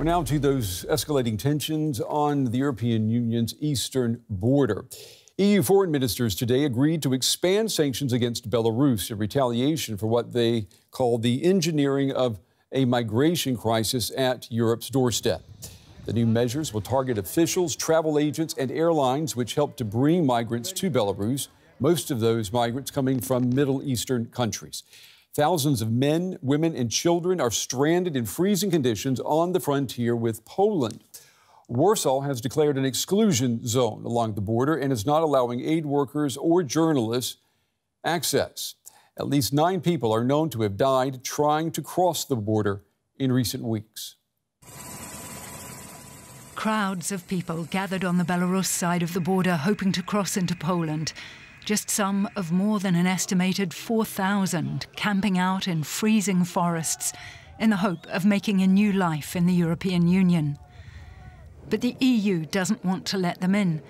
We're now to those escalating tensions on the European Union's eastern border. EU foreign ministers today agreed to expand sanctions against Belarus in retaliation for what they call the engineering of a migration crisis at Europe's doorstep. The new measures will target officials, travel agents, and airlines which help to bring migrants to Belarus, most of those migrants coming from Middle Eastern countries. Thousands of men, women, and children are stranded in freezing conditions on the frontier with Poland. Warsaw has declared an exclusion zone along the border and is not allowing aid workers or journalists access. At least 9 people are known to have died trying to cross the border in recent weeks. Crowds of people gathered on the Belarus side of the border hoping to cross into Poland. Just some of more than an estimated 4,000 camping out in freezing forests in the hope of making a new life in the European Union. But the EU doesn't want to let them in.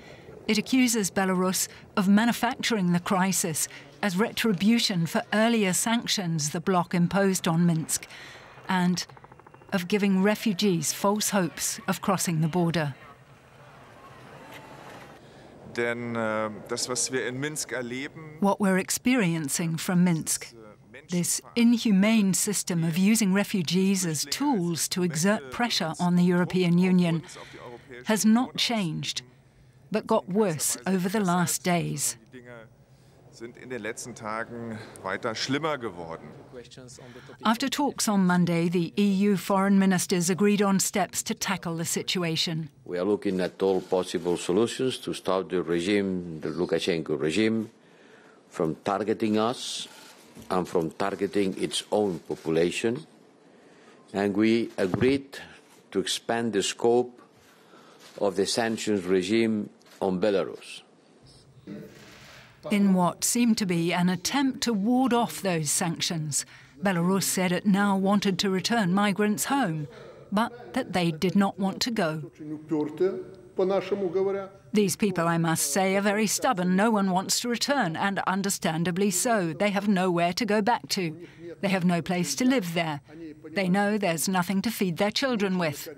It accuses Belarus of manufacturing the crisis as retribution for earlier sanctions the bloc imposed on Minsk and of giving refugees false hopes of crossing the border. What we're experiencing from Minsk, this inhumane system of using refugees as tools to exert pressure on the European Union, has not changed, but got worse over the last days. After talks on Monday, the EU foreign ministers agreed on steps to tackle the situation. We are looking at all possible solutions to stop the regime, the Lukashenko regime, from targeting us and from targeting its own population. And we agreed to expand the scope of the sanctions regime on Belarus. In what seemed to be an attempt to ward off those sanctions, Belarus said it now wanted to return migrants home, but that they did not want to go. These people, I must say, are very stubborn. No one wants to return, and understandably so. They have nowhere to go back to. They have no place to live there. They know there's nothing to feed their children with.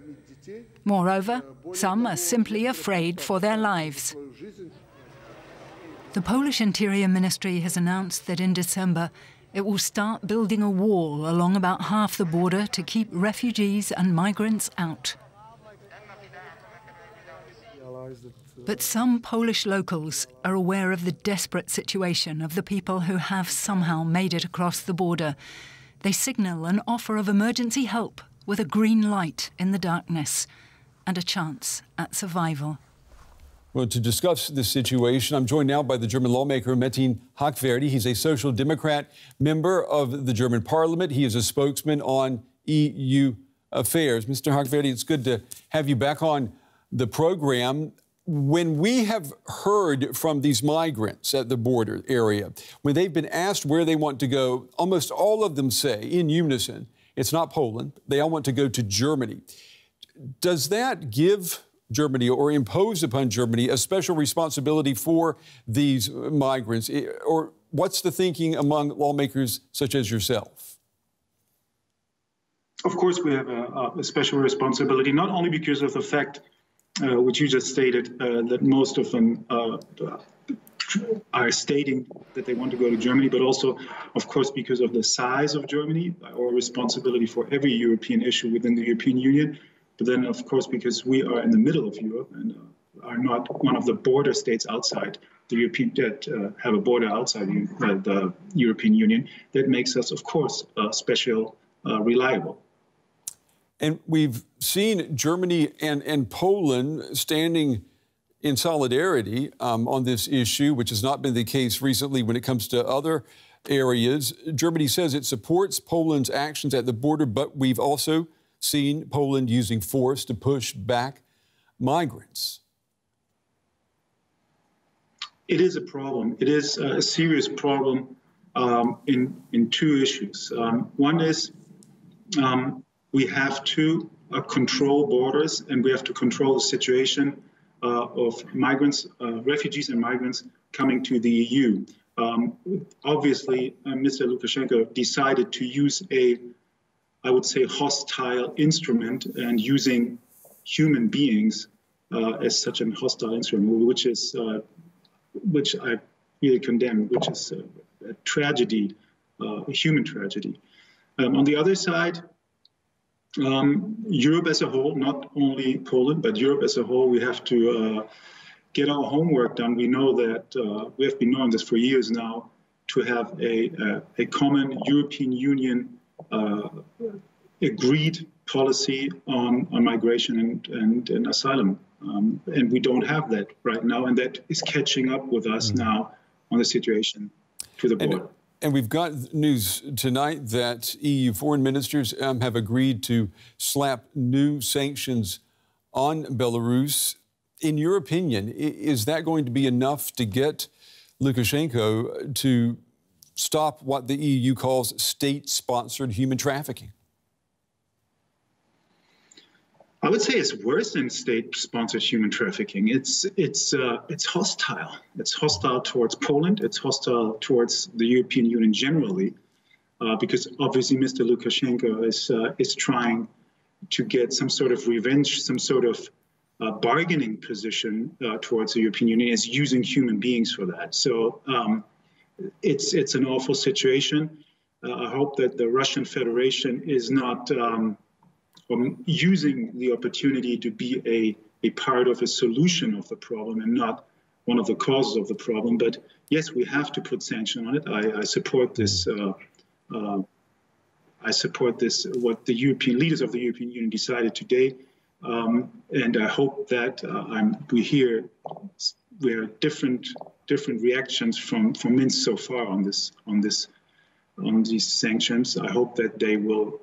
Moreover, some are simply afraid for their lives. The Polish Interior Ministry has announced that in December it will start building a wall along about half the border to keep refugees and migrants out. But some Polish locals are aware of the desperate situation of the people who have somehow made it across the border. They signal an offer of emergency help with a green light in the darkness and a chance at survival. Well, to discuss this situation, I'm joined now by the German lawmaker Metin Hakverdi. He's a Social Democrat member of the German parliament. He is a spokesman on EU affairs. Mr. Hakverdi, it's good to have you back on the program. When we have heard from these migrants at the border area, when they've been asked where they want to go, almost all of them say in unison, it's not Poland. They all want to go to Germany. Does that give Germany or impose upon Germany a special responsibility for these migrants? Or what's the thinking among lawmakers such as yourself? Of course, we have a special responsibility, not only because of the fact which you just stated, that most of them are stating that they want to go to Germany, but also, of course, because of the size of Germany, our responsibility for every European issue within the European Union. But then, of course, because we are in the middle of Europe and are not one of the border states outside the European that have a border outside the European Union, that makes us, of course, special, reliable. And we've seen Germany and Poland standing in solidarity on this issue, which has not been the case recently when it comes to other areas. Germany says it supports Poland's actions at the border, but we've also seen Poland using force to push back migrants. It is a problem. It is a serious problem in two issues. One is we have to control borders, and we have to control the situation of migrants, refugees and migrants coming to the EU. Obviously, Mr. Lukashenko decided to use a I would say, hostile instrument and using human beings as such a hostile instrument, which I really condemn, which is a tragedy, a human tragedy. On the other side, Europe as a whole, not only Poland, but Europe as a whole, we have to get our homework done. We know that we have been knowing this for years now, to have a common European Union agreed policy on migration and asylum. And we don't have that right now, and that is catching up with us now on the situation to the border. And we've got news tonight that EU foreign ministers have agreed to slap new sanctions on Belarus. In your opinion, is that going to be enough to get Lukashenko to stop what the EU calls state-sponsored human trafficking? I would say it's worse than state-sponsored human trafficking. It's hostile. It's hostile towards Poland. It's hostile towards the European Union generally, because obviously Mr. Lukashenko is trying to get some sort of revenge, some sort of bargaining position towards the European Union. Is using human beings for that. So it's an awful situation. I hope that the Russian Federation is not using the opportunity to be a part of a solution of the problem and not one of the causes of the problem. But yes, we have to put sanction on it. I support this. I support this. What the European leaders of the European Union decided today, and I hope that we hear different reactions from Minsk so far on these sanctions. I hope that they will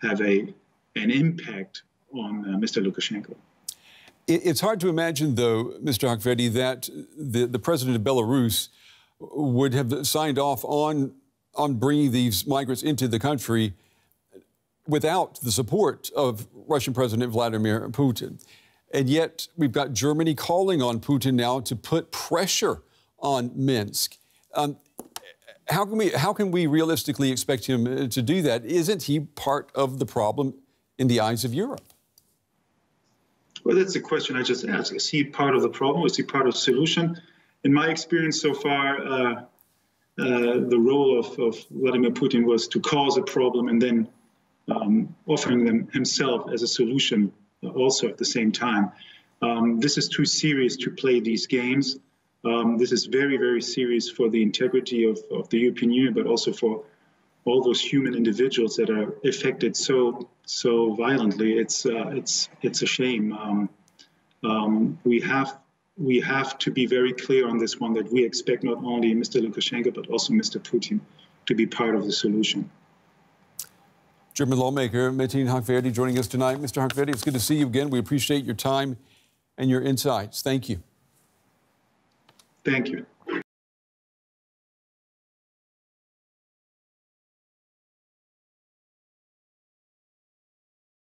have an impact on Mr. Lukashenko. It's hard to imagine, though, Mr. Hakverdi, that the president of Belarus would have signed off on bringing these migrants into the country without the support of Russian President Vladimir Putin. And yet we've got Germany calling on Putin now to put pressure on Minsk. How can we realistically expect him to do that? Isn't he part of the problem in the eyes of Europe? Well, that's the question I just asked. Is he part of the problem? Is he part of the solution? In my experience so far, the role of Vladimir Putin was to cause a problem and then offering them himself as a solution also at the same time. This is too serious to play these games. This is very, very serious for the integrity of the European Union, but also for all those human individuals that are affected so violently. It's a shame. We have to be very clear on this one, that we expect not only Mr. Lukashenko but also Mr. Putin to be part of the solution. German lawmaker Metin Hakverdi joining us tonight. Mr. Hakverdi, it's good to see you again. We appreciate your time and your insights. Thank you. Thank you.